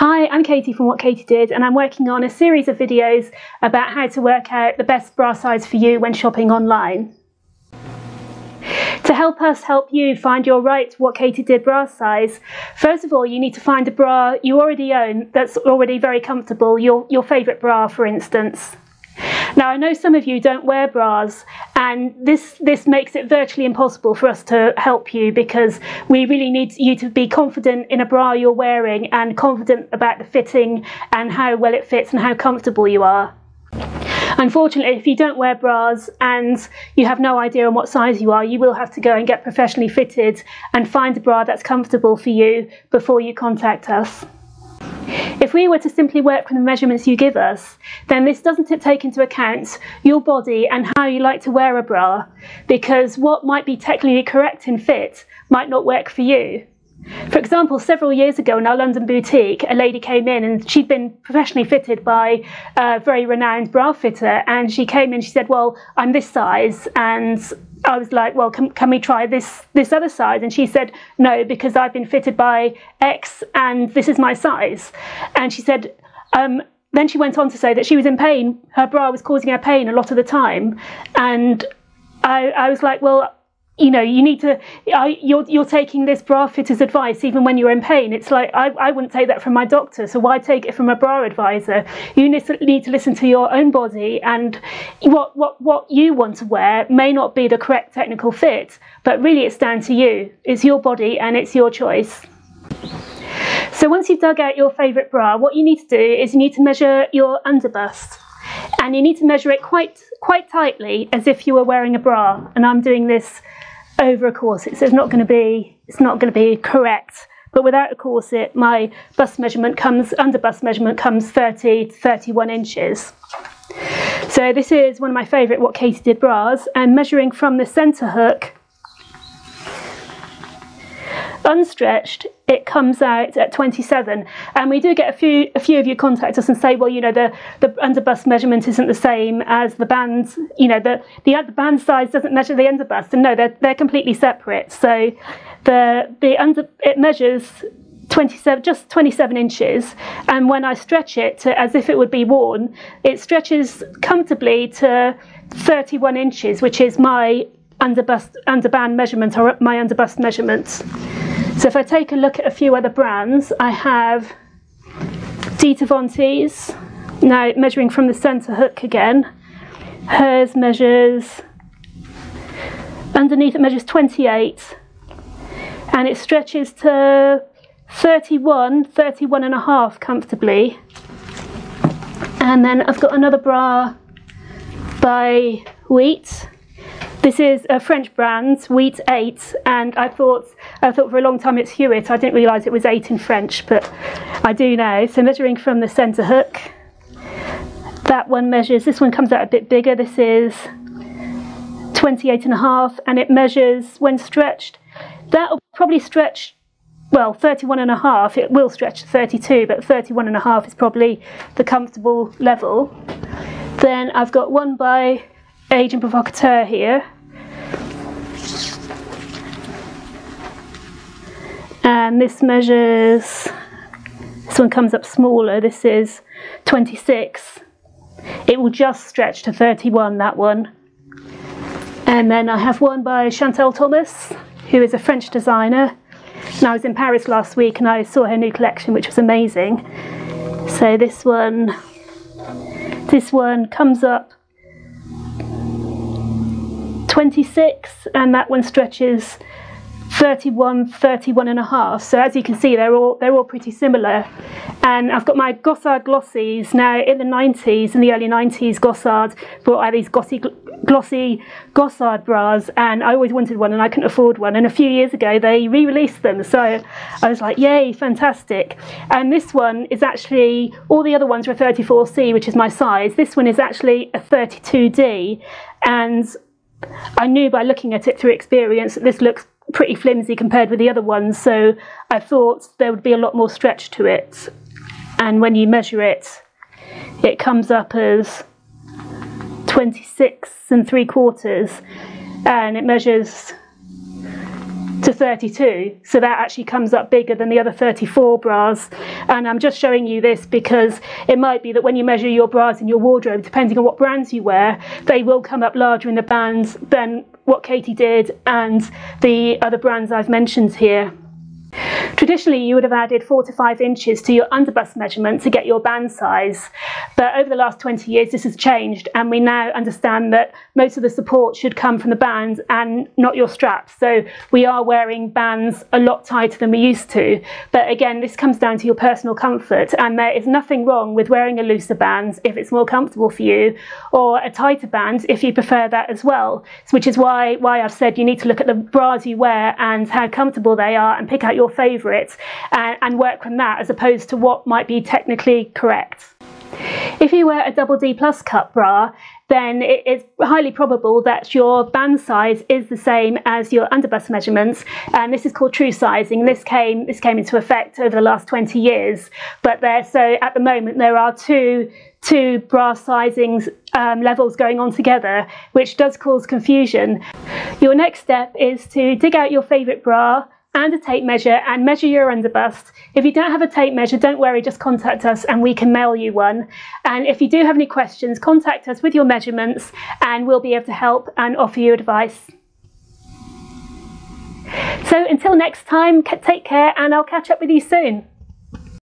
Hi, I'm Katie from What Katie Did, and I'm working on a series of videos about how to work out the best bra size for you when shopping online. To help us help you find your right What Katie Did bra size, first of all you need to find a bra you already own that's already very comfortable, your favourite bra for instance. Now I know some of you don't wear bras, and this makes it virtually impossible for us to help you, because we really need you to be confident in a bra you're wearing and confident about the fitting and how well it fits and how comfortable you are. Unfortunately, if you don't wear bras and you have no idea on what size you are, you will have to go and get professionally fitted and find a bra that's comfortable for you before you contact us. If we were to simply work from the measurements you give us, then this doesn't take into account your body and how you like to wear a bra, because what might be technically correct in fit might not work for you. For example, several years ago in our London boutique, a lady came in and she'd been professionally fitted by a very renowned bra fitter, and she came in, she said, well, I'm this size, and I was like, well, can we try this other size? And she said, no, because I've been fitted by X and this is my size. And she said, then she went on to say that she was in pain. Her bra was causing her pain a lot of the time. And I was like, well, you know, you need to, you're taking this bra fitter's advice even when you're in pain. It's like, I wouldn't take that from my doctor, so why take it from a bra advisor? You need to listen to your own body, and what you want to wear may not be the correct technical fit, but really it's down to you. It's your body and it's your choice. So once you've dug out your favourite bra, what you need to do is you need to measure your underbust. And you need to measure it quite tightly, as if you were wearing a bra. And I'm doing this over a corset, so it's not going to be correct. But without a corset, my under bust measurement comes 30 to 31 inches. So this is one of my favourite What Katie Did bras, and measuring from the centre hook, unstretched, it comes out at 27. And we do get a few of you contact us and say, well, you know, the underbust measurement isn't the same as the band, you know, the band size doesn't measure the underbust. And no, they're completely separate. So it measures 27, just 27 inches, and when I stretch it to, as if it would be worn, it stretches comfortably to 31 inches, which is my underband measurement, or my underbust measurements. So if I take a look at a few other brands, I have Dita Vonti's, now measuring from the centre hook again. Hers measures, underneath it measures 28, and it stretches to 31 and a half comfortably. And then I've got another bra by Wheat. This is a French brand, Wheat 8, and I thought for a long time it's Hewitt. I didn't realise it was 8 in French, but I do now. So measuring from the centre hook, that one measures, this one comes out a bit bigger, this is 28 and a half, and it measures, when stretched, that'll probably stretch, well, 31 and a half, it will stretch to 32, but 31 and a half is probably the comfortable level. Then I've got one by Agent Provocateur here, and this measures, this one comes up smaller, this is 26, it will just stretch to 31, that one. And then I have one by Chantal Thomas, who is a French designer, and I was in Paris last week and I saw her new collection, which was amazing. So this one comes up 26, and that one stretches 31 and a half. So as you can see, they're all pretty similar. And I've got my Gossard Glossies. Now in the 90s, in the early 90s, Gossard brought out these glossy Gossard bras, and I always wanted one and I couldn't afford one, and a few years ago they re-released them, so I was like, yay, fantastic. And this one is actually, all the other ones were a 34C, which is my size. This one is actually a 32D, and I knew by looking at it through experience that this looks pretty flimsy compared with the other ones, so I thought there would be a lot more stretch to it. And when you measure it, it comes up as 26 and three quarters, and it measures to 32, so that actually comes up bigger than the other 34 bras. And I'm just showing you this because it might be that when you measure your bras in your wardrobe, depending on what brands you wear, they will come up larger in the bands than What Katie Did and the other brands I've mentioned here. Traditionally, you would have added 4 to 5 inches to your underbust measurement to get your band size, but over the last 20 years this has changed, and we now understand that most of the support should come from the bands and not your straps. So we are wearing bands a lot tighter than we used to, but again, this comes down to your personal comfort, and there is nothing wrong with wearing a looser band if it's more comfortable for you, or a tighter band if you prefer that as well, which is why I've said you need to look at the bras you wear and how comfortable they are and pick out your favourite and work from that, as opposed to what might be technically correct. If you wear a DD+ cut bra, then it's highly probable that your band size is the same as your underbust measurements, and this is called true sizing. This came into effect over the last 20 years, but so at the moment there are two bra sizings levels going on together, which does cause confusion. Your next step is to dig out your favourite bra and a tape measure and measure your underbust. If you don't have a tape measure, don't worry, just contact us and we can mail you one. And if you do have any questions, contact us with your measurements and we'll be able to help and offer you advice. So until next time, take care, and I'll catch up with you soon.